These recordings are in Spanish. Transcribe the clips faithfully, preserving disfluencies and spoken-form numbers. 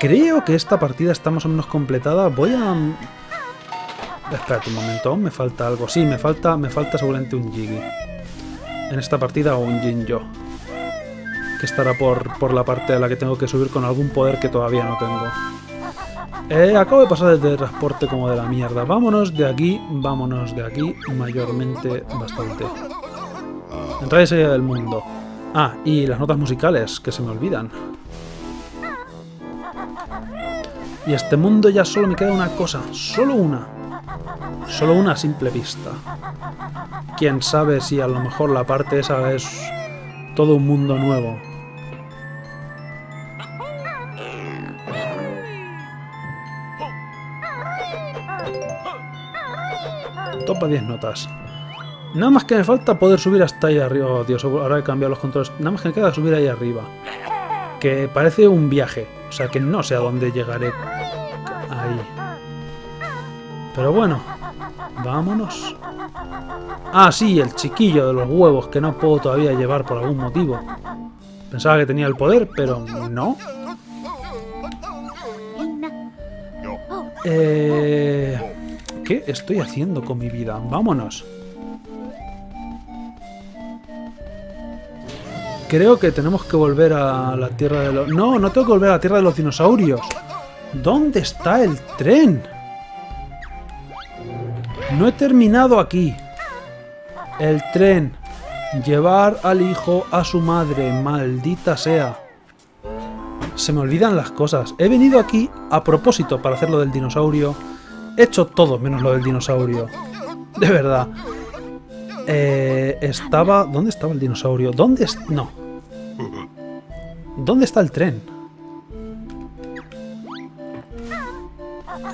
Creo que esta partida está más o menos completada. Voy a... Espérate un momento, me falta algo. Sí, me falta, me falta seguramente un Jiggy en esta partida o un Jinjo, que estará por, por la parte a la que tengo que subir con algún poder que todavía no tengo. Eh, acabo de pasar de transporte como de la mierda. Vámonos de aquí, vámonos de aquí, mayormente bastante. Entrada y salida del mundo. Ah, y las notas musicales, que se me olvidan. Y este mundo ya solo me queda una cosa, solo una. Solo una simple pista. Quién sabe si a lo mejor la parte esa es todo un mundo nuevo. Topa diez notas. Nada más que me falta poder subir hasta ahí arriba. Oh, Dios, ahora he cambiado los controles. Nada más que me queda subir ahí arriba. Que parece un viaje. O sea, que no sé a dónde llegaré. Ahí. Pero bueno. Vámonos. Ah, sí, el chiquillo de los huevos que no puedo todavía llevar por algún motivo. Pensaba que tenía el poder, pero no. Eh... ¿Qué estoy haciendo con mi vida? Vámonos. Creo que tenemos que volver a la Tierra de los... No, no tengo que volver a la Tierra de los Dinosaurios. ¿Dónde está el tren? No he terminado aquí. El tren. Llevar al hijo a su madre. Maldita sea. Se me olvidan las cosas. He venido aquí a propósito para hacer lo del dinosaurio. He hecho todo menos lo del dinosaurio. De verdad. Eh, estaba... ¿Dónde estaba el dinosaurio? ¿Dónde es? No. ¿Dónde está el tren?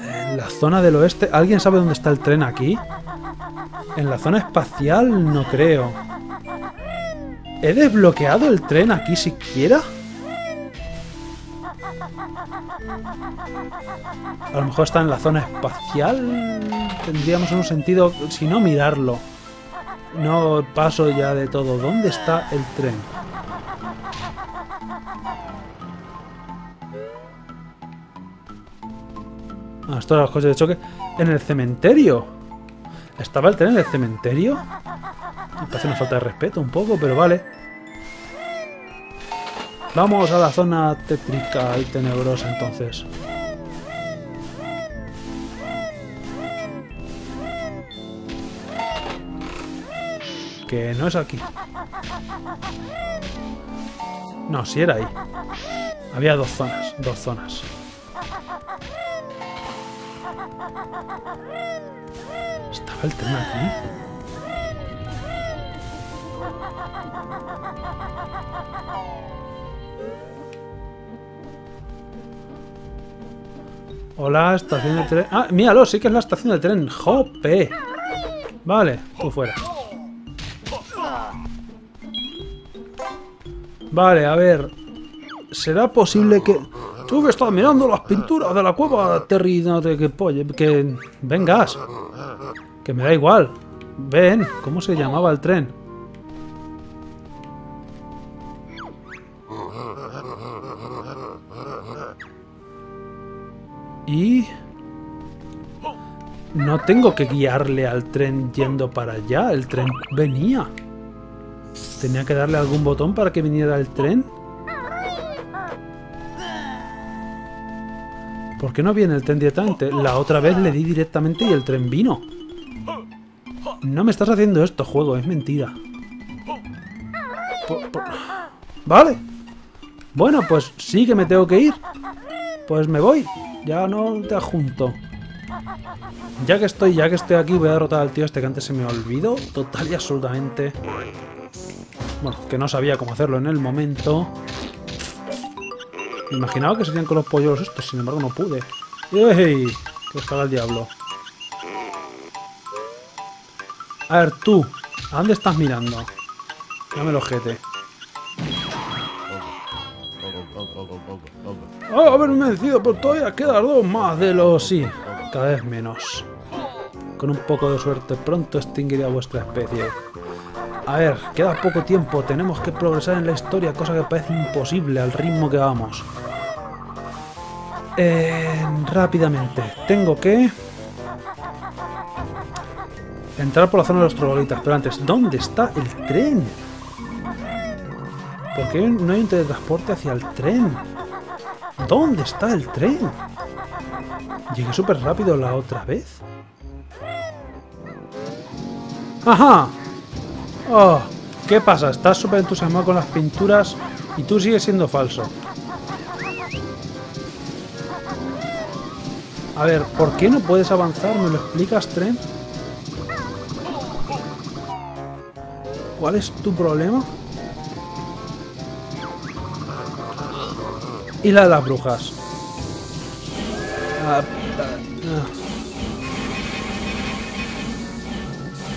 En la zona del oeste. ¿Alguien sabe dónde está el tren aquí? En la zona espacial no creo. ¿He desbloqueado el tren aquí siquiera? A lo mejor está en la zona espacial. Tendríamos un sentido, si no, mirarlo. No paso ya de todo. ¿Dónde está el tren? Ah, esto eran los coches de choque. En el cementerio. ¿Estaba el tren en el cementerio? Me parece una falta de respeto un poco, pero vale. Vamos a la zona tétrica y tenebrosa, entonces. Que no es aquí. No, sí era ahí. Había dos zonas, dos zonas. ¿Estaba el tren aquí? Hola, estación de tren. Ah, míralo, sí que es la estación de tren. ¡Jope! Vale, tú fuera. Vale, a ver. ¿Será posible que...? Tú que estás mirando las pinturas de la cueva, Terry, no te... Que, polle, que... Vengas. Que me da igual. Ven, ¿cómo se llamaba el tren? Y... no tengo que guiarle al tren yendo para allá. El tren venía. Tenía que darle algún botón para que viniera el tren. ¿Por qué no viene el tren directamente? La otra vez le di directamente y el tren vino. No me estás haciendo esto, juego. Es mentira. Por, por... Vale. Bueno, pues sí que me tengo que ir. Pues me voy. Ya no te adjunto. Ya que estoy, ya que estoy aquí, voy a derrotar al tío este que antes se me olvidó. Total y absolutamente. Bueno, que no sabía cómo hacerlo en el momento. Me imaginaba que se hacían con los pollos estos, sin embargo no pude. ¡Ey! Que estaba el diablo. A ver, tú, ¿a dónde estás mirando? Dame el ojete. Oh, haberme vencido, pero todavía quedan dos más de los... Sí, cada vez menos. Con un poco de suerte pronto extinguiré a vuestra especie. A ver, queda poco tiempo, tenemos que progresar en la historia, cosa que parece imposible al ritmo que vamos. Eh, rápidamente. Tengo que entrar por la zona de los trobolitas. Pero antes, ¿dónde está el tren? ¿Por qué no hay un teletransporte hacia el tren? ¿Dónde está el tren? Llegué súper rápido la otra vez. ¡Ajá! ¡Oh! ¿Qué pasa? Estás súper entusiasmado con las pinturas y tú sigues siendo falso. A ver, ¿por qué no puedes avanzar? ¿Me lo explicas, tren? ¿Cuál es tu problema? Isla de las Brujas. Ah, ah, ah.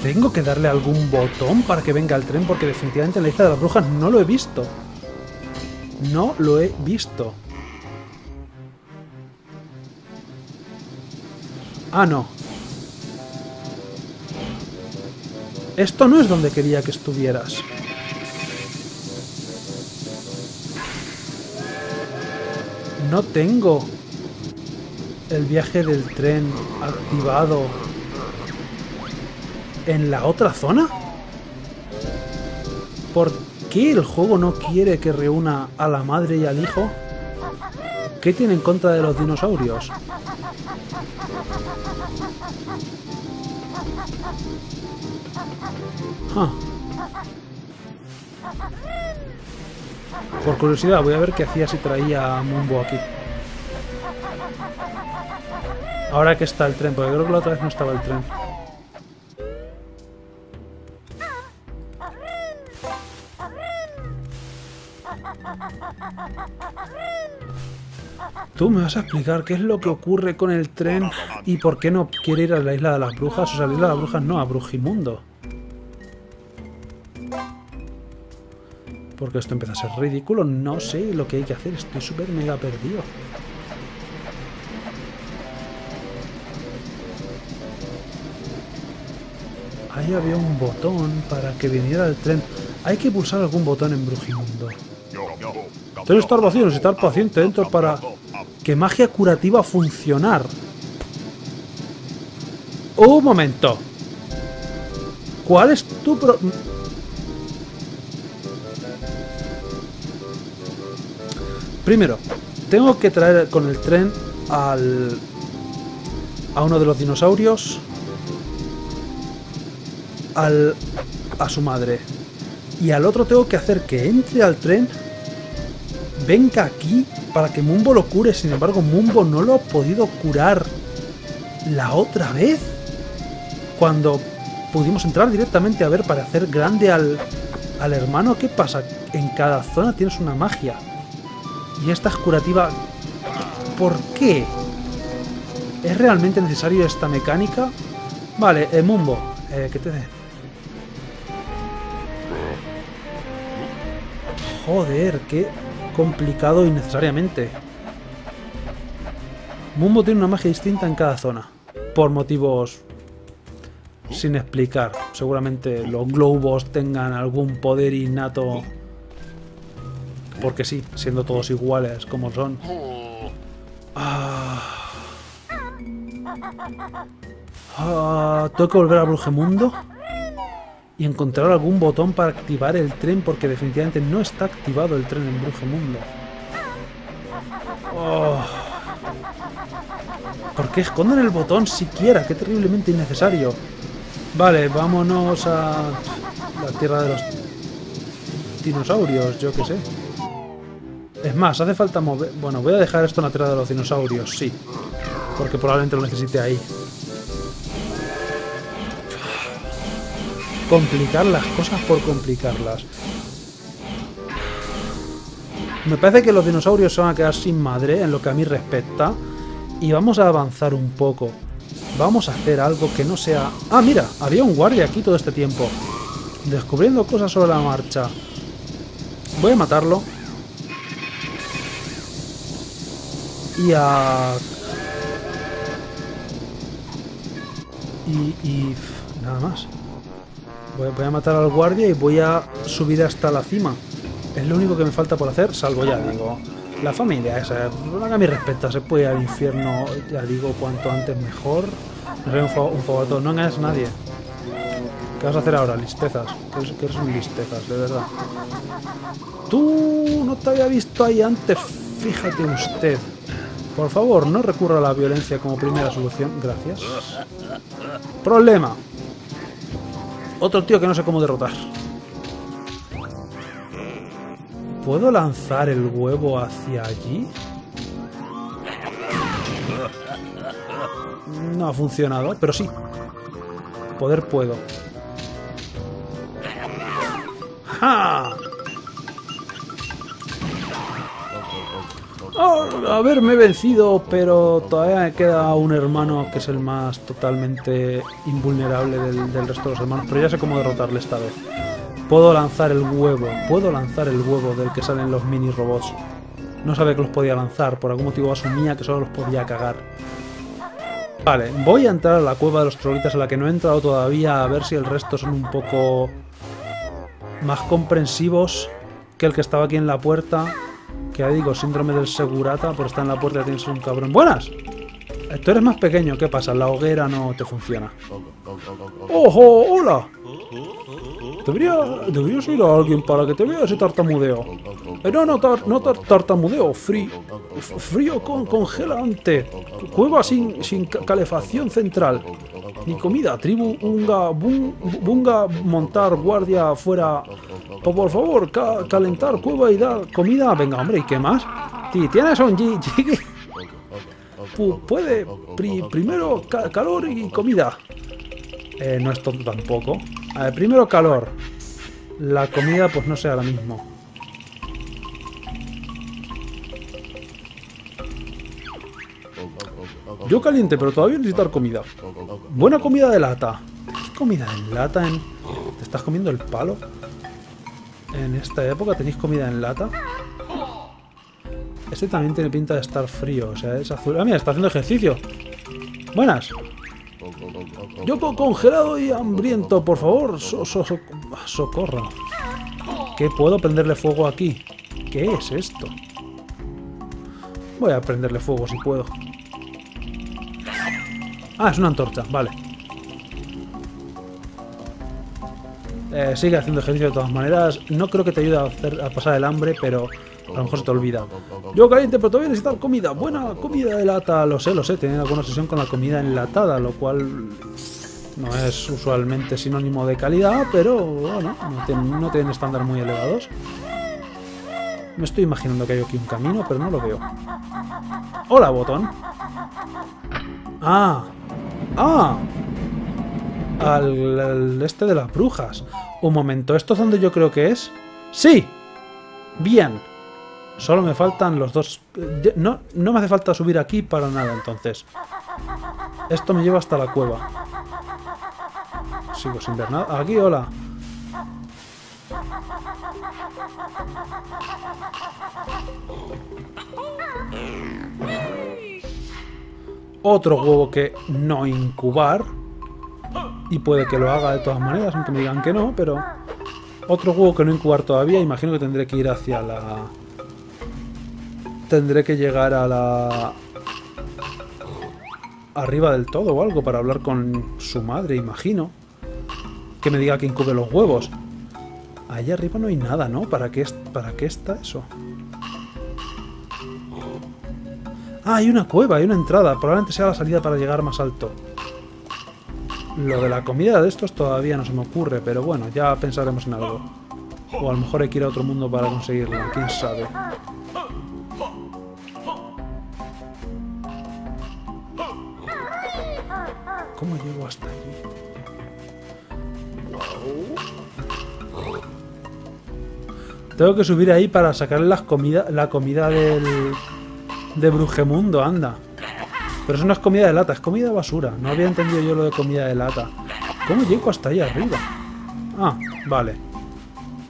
¿Tengo que darle algún botón para que venga el tren? Porque definitivamente en la Isla de las Brujas no lo he visto. No lo he visto. Ah, no. Esto no es donde quería que estuvieras. No tengo el viaje del tren activado en la otra zona. ¿Por qué el juego no quiere que reúna a la madre y al hijo? ¿Qué tiene en contra de los dinosaurios? Ah. Por curiosidad, voy a ver qué hacía si traía a Mumbo aquí. Ahora que está el tren, porque creo que la otra vez no estaba el tren. ¿Tú me vas a explicar qué es lo que ocurre con el tren y por qué no quiere ir a la Isla de las Brujas? O sea, a la Isla de las Brujas no, a Brujimundo. Porque esto empieza a ser ridículo. No sé lo que hay que hacer. Estoy súper mega perdido. Ahí había un botón para que viniera el tren. Hay que pulsar algún botón en Brujimundo. Debes estar vacío, estar paciente dentro para que magia curativa funcionar. Un momento. ¿Cuál es tu pro...? Primero, tengo que traer con el tren al... a uno de los dinosaurios. Al... a su madre. Y al otro tengo que hacer que entre al tren... venga aquí para que Mumbo lo cure. Sin embargo, Mumbo no lo ha podido curar la otra vez. Cuando pudimos entrar directamente a ver para hacer grande al, al hermano. ¿Qué pasa? En cada zona tienes una magia. Y esta es curativa. ¿Por qué? ¿Es realmente necesario esta mecánica? Vale, eh, Mumbo, eh, ¿qué te dé? Joder, qué complicado innecesariamente. Mumbo tiene una magia distinta en cada zona. Por motivos sin explicar. Seguramente los globos tengan algún poder innato. Porque sí, siendo todos iguales como son. Ah. Ah, tengo que volver a Brujimundo y encontrar algún botón para activar el tren, porque definitivamente no está activado el tren en Brujimundo. Oh. ¿Por qué esconden el botón siquiera? ¡Qué terriblemente innecesario! Vale, vámonos a la Tierra de los Dinosaurios, yo qué sé. Es más, hace falta mover... Bueno, voy a dejar esto en la Tierra de los Dinosaurios, sí. Porque probablemente lo necesite ahí. Complicar las cosas por complicarlas. Me parece que los dinosaurios se van a quedar sin madre, en lo que a mí respecta. Y vamos a avanzar un poco. Vamos a hacer algo que no sea... Ah, mira, había un guardia aquí todo este tiempo. Descubriendo cosas sobre la marcha. Voy a matarlo. Y a... Y... y... nada más. Voy a matar al guardia y voy a subir hasta la cima. Es lo único que me falta por hacer, salvo ya, digo. La familia esa, haga mi respeto, se puede ir al infierno, ya digo, cuanto antes mejor. No soy un, fo un fogatón, no engañes a nadie. ¿Qué vas a hacer ahora? Listezas. ¿Qué son listezas, de verdad? Tú no te había visto ahí antes, fíjate usted. Por favor, no recurra a la violencia como primera solución. Gracias. Problema. Otro tío que no sé cómo derrotar. ¿Puedo lanzar el huevo hacia allí? No ha funcionado, pero sí. Poder puedo. ¡Ja! Oh, a ver, me he vencido, pero todavía me queda un hermano que es el más totalmente invulnerable del, del resto de los hermanos. Pero ya sé cómo derrotarle esta vez. Puedo lanzar el huevo. Puedo lanzar el huevo del que salen los mini robots. No sabía que los podía lanzar. Por algún motivo asumía que solo los podía cagar. Vale, voy a entrar a la cueva de los trobolitas a la que no he entrado todavía, a ver si el resto son un poco más comprensivos que el que estaba aquí en la puerta. Que ya digo, síndrome del segurata, pero está en la puerta y tienes un cabrón. ¡Buenas! Tú eres más pequeño, ¿qué pasa? La hoguera no te funciona. ¡Ojo! ¡Hola! Debería, deberías ir a alguien para que te vea ese tartamudeo. Eh, no, no, tar, no tar, tartamudeo, frío, frío con congelante, cueva sin, sin calefacción central, ni comida, tribu, unga, bun, bunga, montar guardia afuera. Por favor, ca, calentar cueva y dar comida. Venga, hombre, ¿y qué más? ¿Tienes un Jiggy? Pu puede, pri primero ca calor y comida. Eh, no es tonto tampoco. A ver, primero calor. La comida, pues no sé ahora mismo. Yo caliente, pero todavía necesitar comida. Buena comida de lata. ¿Qué comida en lata? En... ¿Te estás comiendo el palo? ¿En esta época tenéis comida en lata? Este también tiene pinta de estar frío. O sea, es azul. Ah, mira, está haciendo ejercicio. Buenas. Yo congelado y hambriento, por favor, so, so, so, socorro. ¿Qué puedo prenderle fuego aquí? ¿Qué es esto? Voy a prenderle fuego si puedo. Ah, es una antorcha, vale. Eh, sigue haciendo ejercicio de todas maneras. No creo que te ayude a, hacer, a pasar el hambre, pero a lo mejor se te olvida. Yo caliente, pero todavía necesitar comida. Buena comida de lata, lo sé, lo sé. Tienen alguna obsesión con la comida enlatada, lo cual no es usualmente sinónimo de calidad, pero bueno, no tienen, no tienen estándar muy elevados. Me estoy imaginando que hay aquí un camino, pero no lo veo. Hola, botón. Ah, ah. Al, al este de las brujas. Un momento, ¿esto es donde yo creo que es? ¡Sí! Bien. Solo me faltan los dos. No, no me hace falta subir aquí para nada, entonces. Esto me lleva hasta la cueva. Sigo sin ver nada. Aquí, hola. Otro huevo que no incubar. Y puede que lo haga de todas maneras, aunque me digan que no, pero... Otro huevo que no incubar todavía. Imagino que tendré que ir hacia la... Tendré que llegar a la... Arriba del todo o algo para hablar con su madre, imagino. Que me diga que incube los huevos. Allá arriba no hay nada, ¿no? ¿Para qué, para qué está eso? Ah, hay una cueva, hay una entrada. Probablemente sea la salida para llegar más alto. Lo de la comida de estos todavía no se me ocurre, pero bueno, ya pensaremos en algo. O a lo mejor hay que ir a otro mundo para conseguirlo, quién sabe. ¿Cómo llego hasta allí? Tengo que subir ahí para sacarle las comida, la comida del... de Brujimundo, anda. Pero eso no es comida de lata, es comida basura. No había entendido yo lo de comida de lata. ¿Cómo llego hasta ahí arriba? Ah, vale.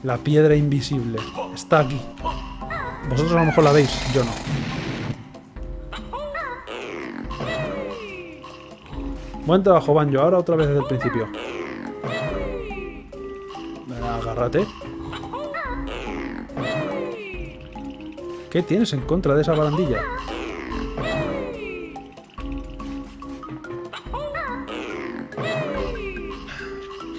La piedra invisible. Está aquí. Vosotros a lo mejor la veis, yo no. Buen trabajo, Banjo. Ahora otra vez desde el principio. Agárrate. ¿Qué tienes en contra de esa barandilla?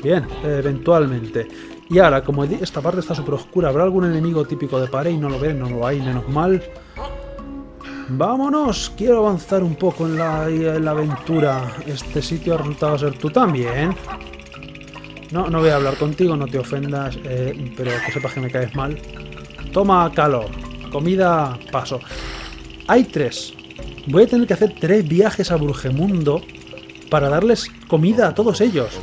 Bien, eventualmente. Y ahora, como esta parte está súper oscura, habrá algún enemigo típico de pared y no lo veré, no lo hay, menos mal. ¡Vámonos! Quiero avanzar un poco en la, en la aventura. Este sitio ha resultado ser tú también. No, no voy a hablar contigo, no te ofendas, eh, pero que sepas que me caes mal. Toma calor. Comida, paso. Hay tres. Voy a tener que hacer tres viajes a Brujimundo para darles comida a todos ellos.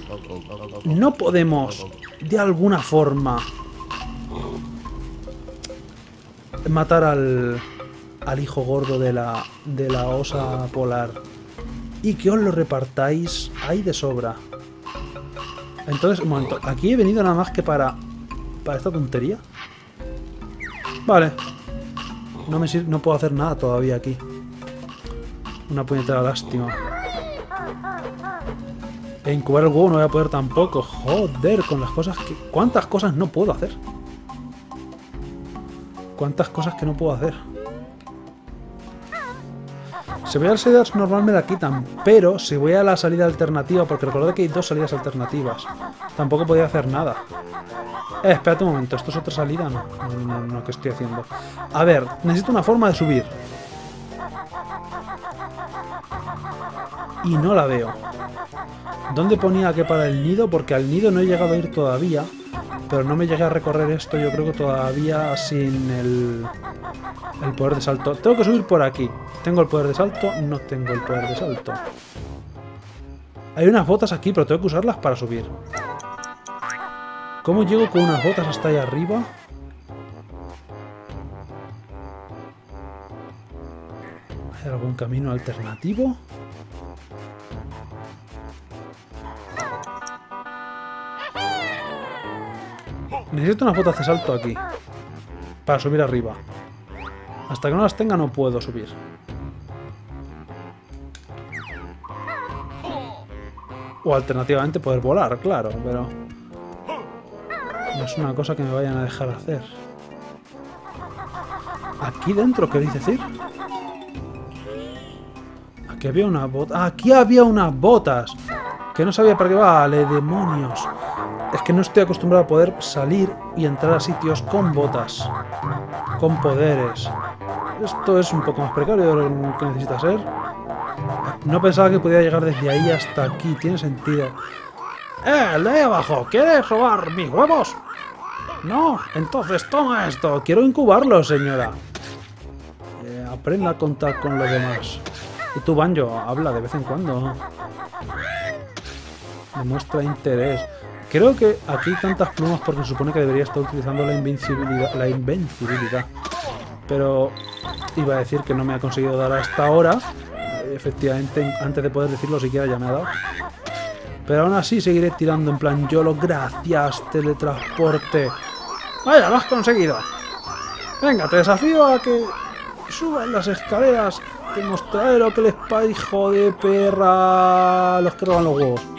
No podemos, de alguna forma, matar al, al hijo gordo de la, de la osa polar y que os lo repartáis ahí de sobra. Entonces, un momento, aquí he venido nada más que para, para esta tontería. Vale. No, me sirve, no puedo hacer nada todavía aquí. Una puñetera lástima. E incubar el huevo no voy a poder tampoco. Joder, con las cosas que... ¿Cuántas cosas no puedo hacer? ¿Cuántas cosas que no puedo hacer? Si voy a la salida normal me la quitan, pero si voy a la salida alternativa, porque recordad que hay dos salidas alternativas, tampoco podía hacer nada. Eh, espérate un momento, ¿esto es otra salida? No, no, no, no, ¿qué estoy haciendo? A ver, necesito una forma de subir. Y no la veo. ¿Dónde ponía que para el nido? Porque al nido no he llegado a ir todavía, pero no me llegué a recorrer esto, yo creo que todavía sin el, el poder de salto. Tengo que subir por aquí. ¿Tengo el poder de salto? No tengo el poder de salto. Hay unas botas aquí, pero tengo que usarlas para subir. ¿Cómo llego con unas botas hasta allá arriba? ¿Hay algún camino alternativo? Necesito unas botas de salto aquí para subir arriba. Hasta que no las tenga no puedo subir. O alternativamente poder volar, claro, pero no es una cosa que me vayan a dejar hacer. ¿Aquí dentro queréis decir? Aquí había unas botas. Aquí había unas botas que no sabía para qué. Vale, demonios. Es que no estoy acostumbrado a poder salir y entrar a sitios con botas, con poderes. Esto es un poco más precario de lo que necesita ser. No pensaba que podía llegar desde ahí hasta aquí, tiene sentido. ¡Eh, el de ahí abajo! ¿Quieres robar mis huevos? No, entonces toma esto, quiero incubarlo, señora. Eh, aprenda a contar con los demás. Y tú, Banjo, habla de vez en cuando. Demuestra interés. Creo que aquí hay tantas plumas porque se supone que debería estar utilizando la invencibilidad, la invencibilidad. Pero iba a decir que no me ha conseguido dar hasta ahora. Efectivamente, antes de poder decirlo siquiera ya me ha dado. Pero aún así seguiré tirando en plan YOLO. Gracias, teletransporte. Vaya, lo has conseguido. Venga, te desafío a que suban las escaleras. Te mostraré lo que les paga, hijo de perra. Los que roban los huevos.